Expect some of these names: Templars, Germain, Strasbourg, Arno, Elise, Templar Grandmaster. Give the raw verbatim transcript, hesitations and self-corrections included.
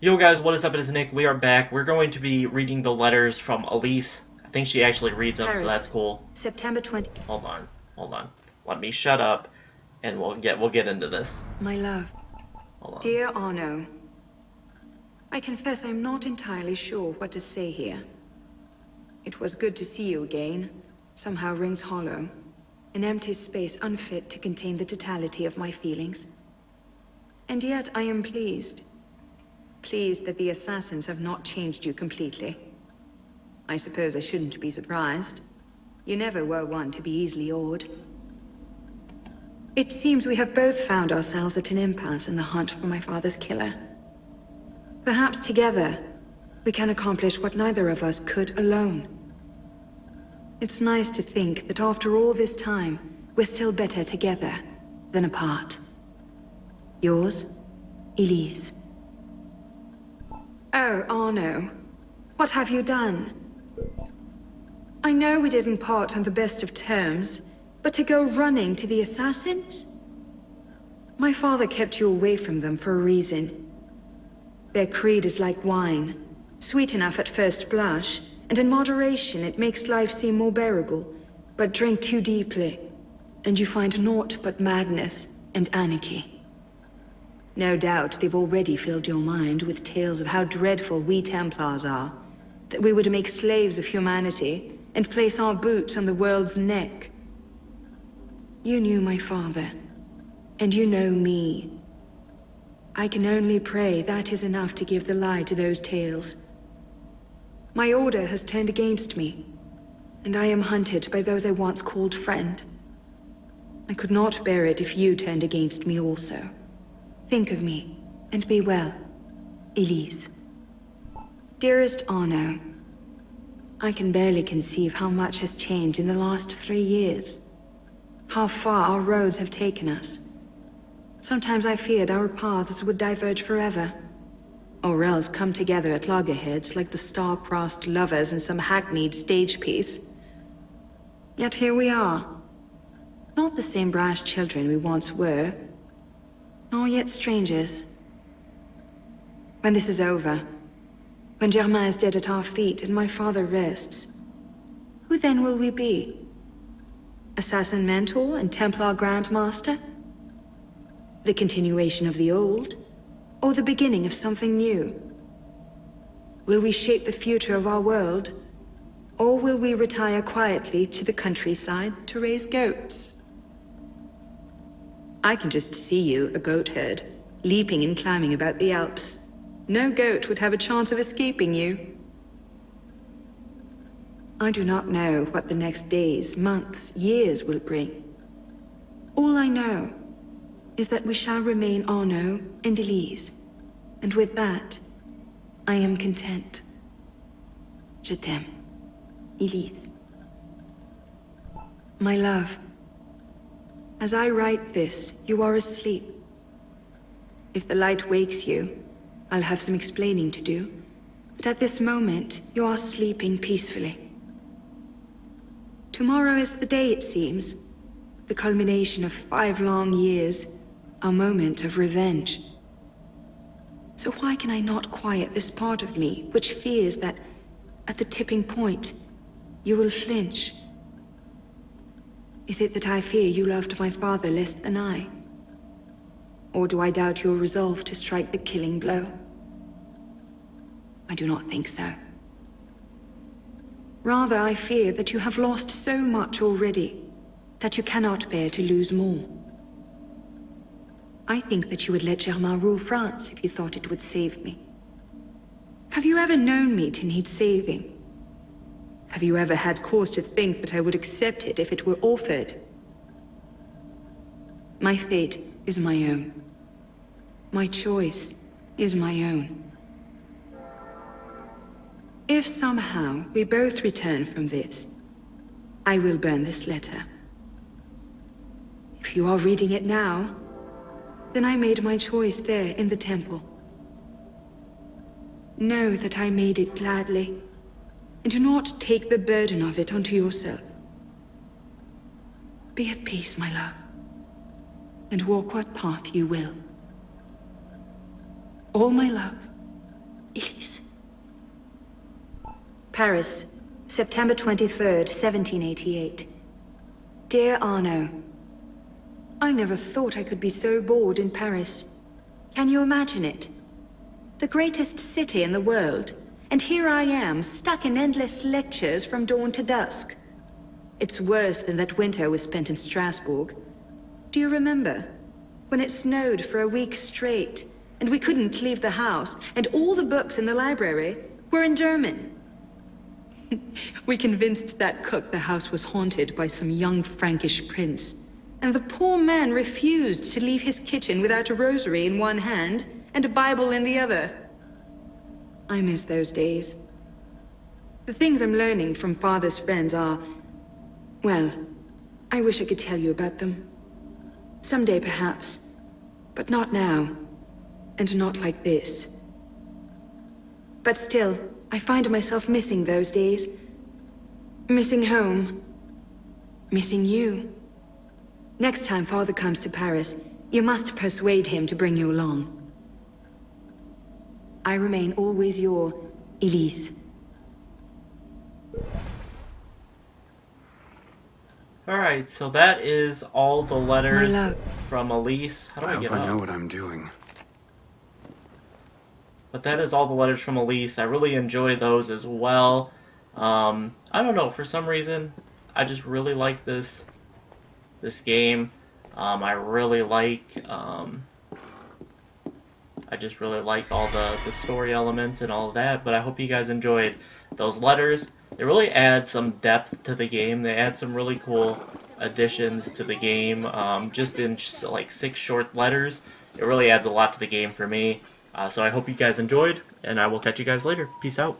Yo guys, what is up? It is Nick. We are back. We're going to be reading the letters from Elise. I think she actually reads them, Paris, so that's cool. September twentieth. Hold on, hold on. Let me shut up, and we'll get we'll get into this. My love, hold on. Dear Arno, I confess I'm not entirely sure what to say here. It was good to see you again. Somehow rings hollow, an empty space unfit to contain the totality of my feelings. And yet I am pleased. Pleased that the assassins have not changed you completely. I suppose I shouldn't be surprised. You never were one to be easily awed. It seems we have both found ourselves at an impasse in the hunt for my father's killer. Perhaps together, we can accomplish what neither of us could alone. It's nice to think that after all this time, we're still better together than apart. Yours, Elise. Oh, Arno. What have you done? I know we didn't part on the best of terms, but to go running to the assassins? My father kept you away from them for a reason. Their creed is like wine, sweet enough at first blush, and in moderation it makes life seem more bearable, but drink too deeply, and you find naught but madness and anarchy. No doubt they've already filled your mind with tales of how dreadful we Templars are, that we would make slaves of humanity and place our boots on the world's neck. You knew my father, and you know me. I can only pray that is enough to give the lie to those tales. My order has turned against me, and I am hunted by those I once called friend. I could not bear it if you turned against me also. Think of me, and be well, Elise. Dearest Arno, I can barely conceive how much has changed in the last three years. How far our roads have taken us. Sometimes I feared our paths would diverge forever, or else come together at loggerheads like the star-crossed lovers in some hackneyed stage piece. Yet here we are. Not the same brash children we once were, nor yet strangers. When this is over, when Germain is dead at our feet and my father rests, who then will we be? Assassin mentor and Templar Grandmaster? The continuation of the old, or the beginning of something new? Will we shape the future of our world, or will we retire quietly to the countryside to raise goats? I can just see you, a goat herd, leaping and climbing about the Alps. No goat would have a chance of escaping you. I do not know what the next days, months, years will bring. All I know is that we shall remain Arno and Elise, and with that, I am content. Je t'aime, Elise. My love. As I write this, you are asleep. If the light wakes you, I'll have some explaining to do, but at this moment, you are sleeping peacefully. Tomorrow is the day, it seems, the culmination of five long years, our moment of revenge. So why can I not quiet this part of me, which fears that, at the tipping point, you will flinch? Is it that I fear you loved my father less than I? Or do I doubt your resolve to strike the killing blow? I do not think so. Rather, I fear that you have lost so much already, that you cannot bear to lose more. I think that you would let Germain rule France if you thought it would save me. Have you ever known me to need saving? Have you ever had cause to think that I would accept it if it were offered? My fate is my own. My choice is my own. If somehow we both return from this, I will burn this letter. If you are reading it now, then I made my choice there in the temple. Know that I made it gladly. And do not take the burden of it onto yourself. Be at peace, my love, and walk what path you will. All my love, Elise. Paris, September twenty-third, seventeen eighty-eight. Dear Arno, I never thought I could be so bored in Paris. Can you imagine it? The greatest city in the world, and here I am, stuck in endless lectures from dawn to dusk. It's worse than that winter we spent in Strasbourg. Do you remember? When it snowed for a week straight, and we couldn't leave the house, and all the books in the library were in German. We convinced that cook the house was haunted by some young Frankish prince, and the poor man refused to leave his kitchen without a rosary in one hand and a Bible in the other. I miss those days. The things I'm learning from Father's friends are... well, I wish I could tell you about them. Someday, perhaps. But not now. And not like this. But still, I find myself missing those days. Missing home. Missing you. Next time Father comes to Paris, you must persuade him to bring you along. I remain always your Elise. Alright, so that is all the letters from Elise. How do I, I get up? I know what I'm doing. But that is all the letters from Elise. I really enjoy those as well. Um, I don't know, for some reason, I just really like this this game. Um, I really like... Um, I just really like all the, the story elements and all of that, but I hope you guys enjoyed those letters. They really add some depth to the game. They add some really cool additions to the game, um, just in like six short letters. It really adds a lot to the game for me. Uh, so I hope you guys enjoyed, and I will catch you guys later. Peace out.